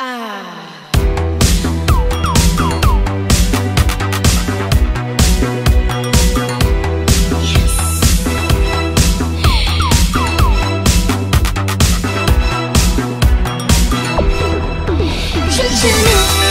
Yes.